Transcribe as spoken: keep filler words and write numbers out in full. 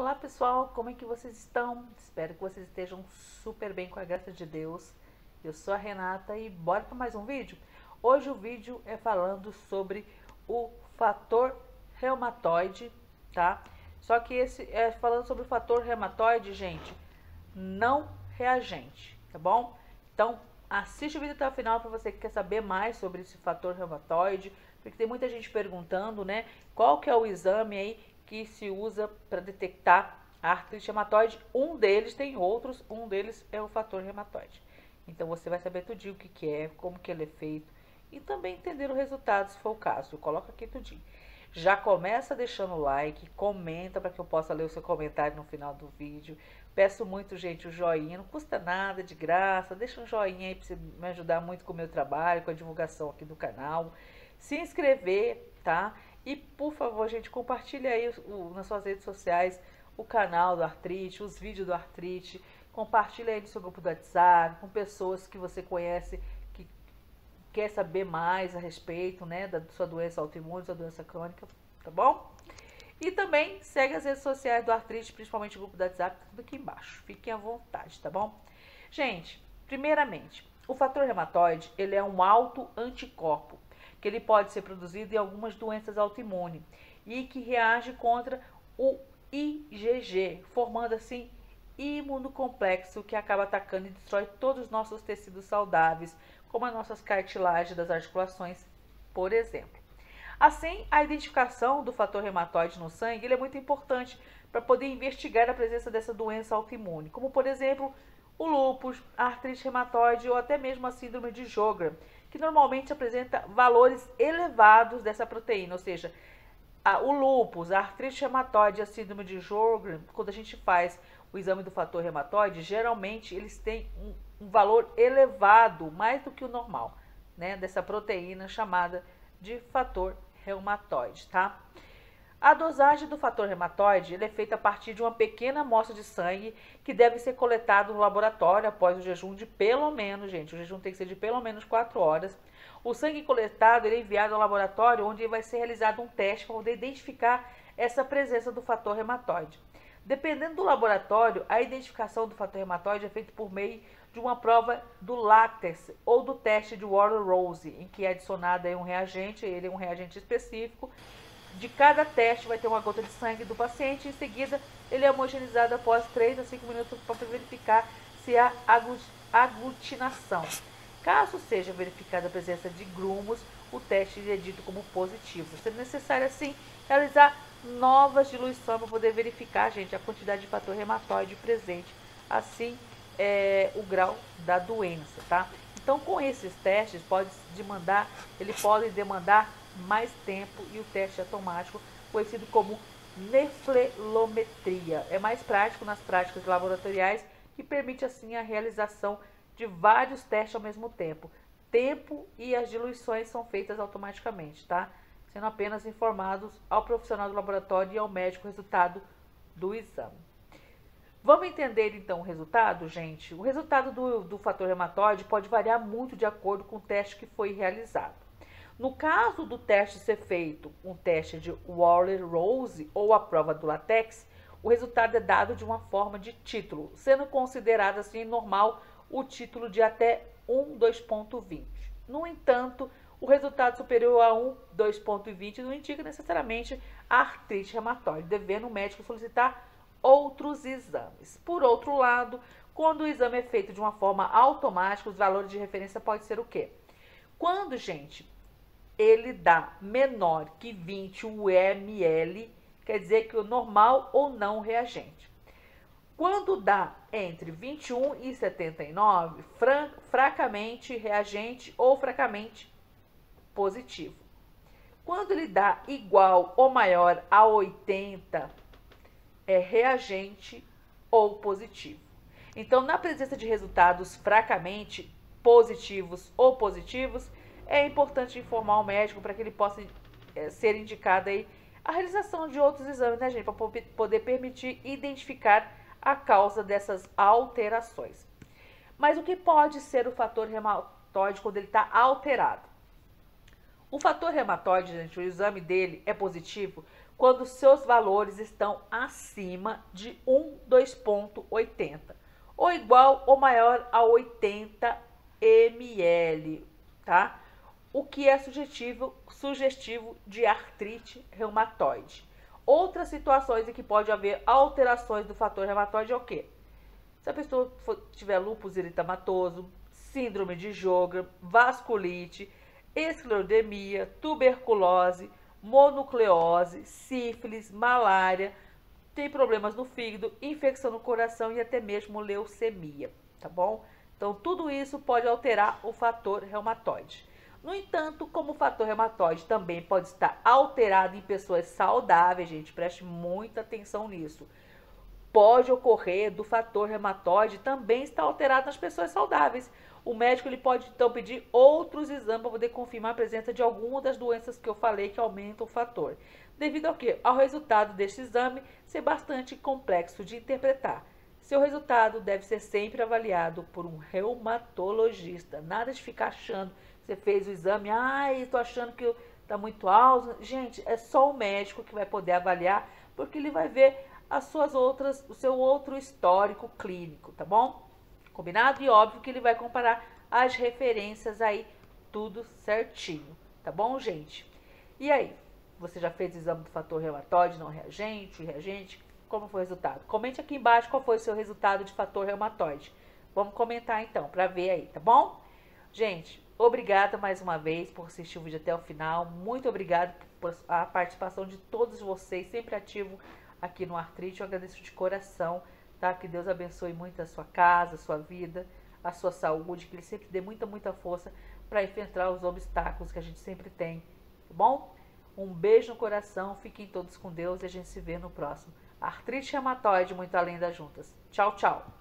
Olá pessoal, como é que vocês estão? Espero que vocês estejam super bem, com a graça de Deus. Eu sou a Renata e bora para mais um vídeo. Hoje o vídeo é falando sobre o fator reumatoide, tá? Só que esse é falando sobre o fator reumatoide, gente, não reagente, tá bom? Então assiste o vídeo até o final para você que quer saber mais sobre esse fator reumatoide, porque tem muita gente perguntando, né, qual que é o exame aí que se usa para detectar a artrite reumatoide. Um deles, tem outros, um deles é o fator reumatoide. Então você vai saber tudinho o que, que é, como que ele é feito e também entender o resultado, se for o caso. Eu coloco aqui tudinho. Já começa deixando o like, comenta para que eu possa ler o seu comentário no final do vídeo. Peço muito, gente, o joinha, não custa nada, de graça. Deixa um joinha aí para você me ajudar muito com o meu trabalho, com a divulgação aqui do canal. Se inscrever, tá? E, por favor, gente, compartilha aí o, nas suas redes sociais o canal do Artrite, os vídeos do Artrite. Compartilha aí no seu grupo do WhatsApp, com pessoas que você conhece, que quer saber mais a respeito, né, da sua doença autoimune, sua doença crônica, tá bom? E também segue as redes sociais do Artrite, principalmente o grupo do WhatsApp, tudo aqui embaixo. Fiquem à vontade, tá bom? Gente, primeiramente, o fator reumatoide, ele é um autoanticorpo, que ele pode ser produzido em algumas doenças autoimunes e que reage contra o I G G, formando assim imunocomplexo que acaba atacando e destrói todos os nossos tecidos saudáveis, como as nossas cartilagens das articulações, por exemplo. Assim, a identificação do fator reumatoide no sangue ele é muito importante para poder investigar a presença dessa doença autoimune, como por exemplo o lupus, a artrite reumatoide ou até mesmo a síndrome de Sjögren, que normalmente apresenta valores elevados dessa proteína, ou seja, a, o lúpus, a artrite reumatoide e a síndrome de Sjögren, quando a gente faz o exame do fator reumatoide, geralmente eles têm um, um valor elevado, mais do que o normal, né, dessa proteína chamada de fator reumatoide, tá? A dosagem do fator reumatoide ele é feita a partir de uma pequena amostra de sangue que deve ser coletada no laboratório após o jejum de pelo menos, gente, o jejum tem que ser de pelo menos quatro horas. O sangue coletado ele é enviado ao laboratório onde vai ser realizado um teste para poder identificar essa presença do fator reumatoide. Dependendo do laboratório, a identificação do fator reumatoide é feita por meio de uma prova do Látex ou do teste de Waaler-Rose, em que é adicionado aí um reagente, ele é um reagente específico. De cada teste vai ter uma gota de sangue do paciente, em seguida ele é homogeneizado após três a cinco minutos para verificar se há aglutinação. Caso seja verificada a presença de grumos, o teste é dito como positivo. Sendo necessário, assim, realizar novas diluições para poder verificar, gente, a quantidade de fator reumatoide presente, assim é, o grau da doença, tá? Então, com esses testes, pode demandar, ele pode demandar mais tempo e o teste automático, conhecido como nefelometria. É mais prático nas práticas laboratoriais e permite assim a realização de vários testes ao mesmo tempo. Tempo e as diluições são feitas automaticamente, tá? Sendo apenas informados ao profissional do laboratório e ao médico o resultado do exame. Vamos entender então o resultado, gente? O resultado do, do fator reumatoide pode variar muito de acordo com o teste que foi realizado. No caso do teste ser feito um teste de Waaler-Rose ou a prova do Látex, o resultado é dado de uma forma de título, sendo considerado assim normal o título de até um, dois ponto vinte. No entanto, o resultado superior a um, dois ponto vinte não indica necessariamente a artrite reumatoide, devendo o médico solicitar outros exames. Por outro lado, quando o exame é feito de uma forma automática, os valores de referência podem ser o quê? Quando, gente, ele dá menor que vinte U M L, quer dizer que o normal ou não reagente. Quando dá entre vinte e um e setenta e nove, fran- fracamente reagente ou fracamente positivo. Quando ele dá igual ou maior a oitenta, é reagente ou positivo. Então, na presença de resultados fracamente positivos ou positivos, é importante informar ao médico para que ele possa é, ser indicado aí a realização de outros exames, né, gente? Para poder permitir identificar a causa dessas alterações. Mas o que pode ser o fator reumatoide quando ele está alterado? O fator reumatoide, gente, o exame dele é positivo quando seus valores estão acima de um, dois vírgula oitenta, ou igual ou maior a oitenta mililitros, tá? O que é sugestivo, sugestivo de artrite reumatoide. Outras situações em que pode haver alterações do fator reumatoide é o quê? Se a pessoa for, tiver lúpus eritematoso, síndrome de Sjögren, vasculite, esclerodemia, tuberculose, mononucleose, sífilis, malária, tem problemas no fígado, infecção no coração e até mesmo leucemia, tá bom? Então, tudo isso pode alterar o fator reumatoide. No entanto, como o fator reumatoide também pode estar alterado em pessoas saudáveis, gente, preste muita atenção nisso. Pode ocorrer do fator reumatoide também estar alterado nas pessoas saudáveis. O médico ele pode então pedir outros exames para poder confirmar a presença de alguma das doenças que eu falei que aumentam o fator. Devido ao quê? Ao resultado deste exame ser bastante complexo de interpretar. Seu resultado deve ser sempre avaliado por um reumatologista. Nada de ficar achando, você fez o exame, ai, estou achando que está muito alto. Gente, é só o médico que vai poder avaliar, porque ele vai ver as suas outras, o seu outro histórico clínico, tá bom? Combinado? E óbvio que ele vai comparar as referências aí, tudo certinho, tá bom, gente? E aí, você já fez o exame do fator reumatoide, não reagente, reagente? Como foi o resultado? Comente aqui embaixo qual foi o seu resultado de fator reumatoide. Vamos comentar então, pra ver aí, tá bom? Gente, obrigada mais uma vez por assistir o vídeo até o final. Muito obrigada por a participação de todos vocês, sempre ativo aqui no Artrite. Eu agradeço de coração. Tá? Que Deus abençoe muito a sua casa, a sua vida, a sua saúde, que Ele sempre dê muita, muita força para enfrentar os obstáculos que a gente sempre tem, tá bom? Um beijo no coração, fiquem todos com Deus e a gente se vê no próximo. Artrite reumatoide, muito além das juntas. Tchau, tchau!